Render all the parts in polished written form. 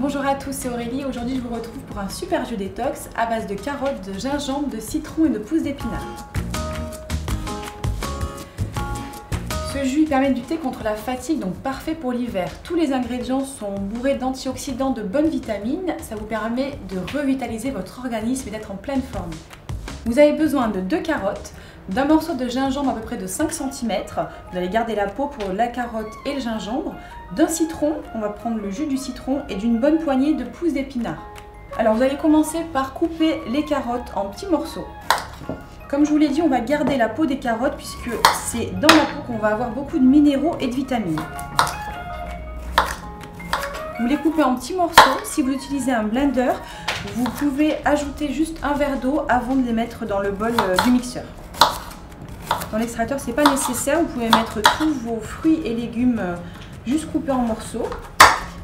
Bonjour à tous, c'est Aurélie. Aujourd'hui, je vous retrouve pour un super jus détox à base de carottes, de gingembre, de citron et de pousses d'épinards. Ce jus permet de lutter contre la fatigue, donc parfait pour l'hiver. Tous les ingrédients sont bourrés d'antioxydants, de bonnes vitamines. Ça vous permet de revitaliser votre organisme et d'être en pleine forme. Vous avez besoin de 2 carottes, d'un morceau de gingembre à peu près de 5 cm. Vous allez garder la peau pour la carotte et le gingembre. D'un citron, on va prendre le jus du citron et d'une bonne poignée de pousses d'épinards. Alors vous allez commencer par couper les carottes en petits morceaux. Comme je vous l'ai dit, on va garder la peau des carottes puisque c'est dans la peau qu'on va avoir beaucoup de minéraux et de vitamines. Vous les coupez en petits morceaux. Si vous utilisez un blender, vous pouvez ajouter juste un verre d'eau avant de les mettre dans le bol du mixeur. Dans l'extracteur, ce n'est pas nécessaire. Vous pouvez mettre tous vos fruits et légumes juste coupés en morceaux.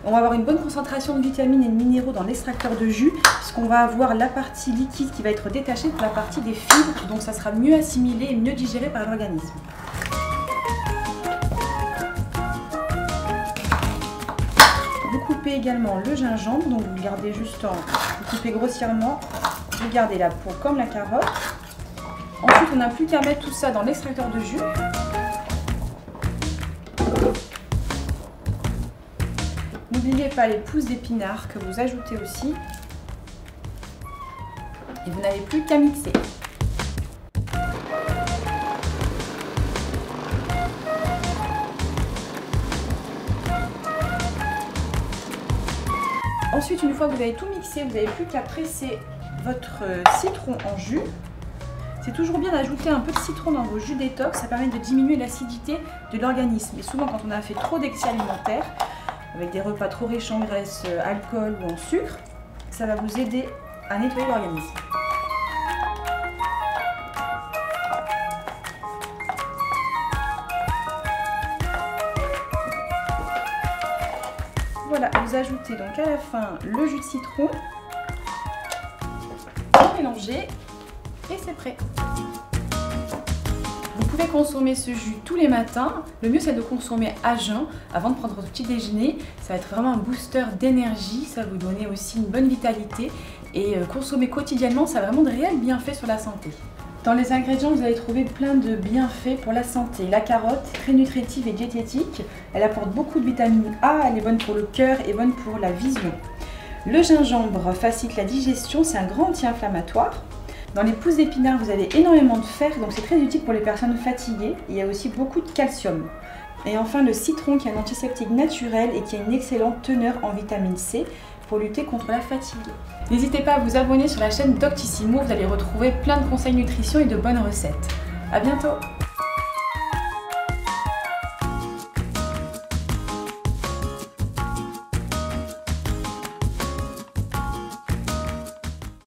On va avoir une bonne concentration de vitamines et de minéraux dans l'extracteur de jus puisqu'on va avoir la partie liquide qui va être détachée de la partie des fibres. Donc ça sera mieux assimilé et mieux digéré par l'organisme. Vous coupez également le gingembre, donc vous gardez juste vous coupez grossièrement, vous gardez la peau comme la carotte. Ensuite, on n'a plus qu'à mettre tout ça dans l'extracteur de jus. N'oubliez pas les pousses d'épinards que vous ajoutez aussi. Et vous n'avez plus qu'à mixer. Ensuite, une fois que vous avez tout mixé, vous n'avez plus qu'à presser votre citron en jus. C'est toujours bien d'ajouter un peu de citron dans vos jus détox, ça permet de diminuer l'acidité de l'organisme. Et souvent, quand on a fait trop d'excès alimentaires, avec des repas trop riches en graisse, alcool ou en sucre, ça va vous aider à nettoyer l'organisme. Voilà, vous ajoutez donc à la fin le jus de citron, vous mélangez et c'est prêt. Vous pouvez consommer ce jus tous les matins. Le mieux, c'est de le consommer à jeun avant de prendre votre petit déjeuner. Ça va être vraiment un booster d'énergie. Ça va vous donner aussi une bonne vitalité. Et consommer quotidiennement, ça a vraiment de réels bienfaits sur la santé. Dans les ingrédients, vous allez trouver plein de bienfaits pour la santé. La carotte, très nutritive et diététique. Elle apporte beaucoup de vitamine A. Elle est bonne pour le cœur et bonne pour la vision. Le gingembre facilite la digestion. C'est un grand anti-inflammatoire. Dans les pousses d'épinards, vous avez énormément de fer, donc c'est très utile pour les personnes fatiguées. Il y a aussi beaucoup de calcium. Et enfin, le citron qui est un antiseptique naturel et qui a une excellente teneur en vitamine C pour lutter contre la fatigue. N'hésitez pas à vous abonner sur la chaîne Doctissimo, vous allez retrouver plein de conseils nutrition et de bonnes recettes. A bientôt!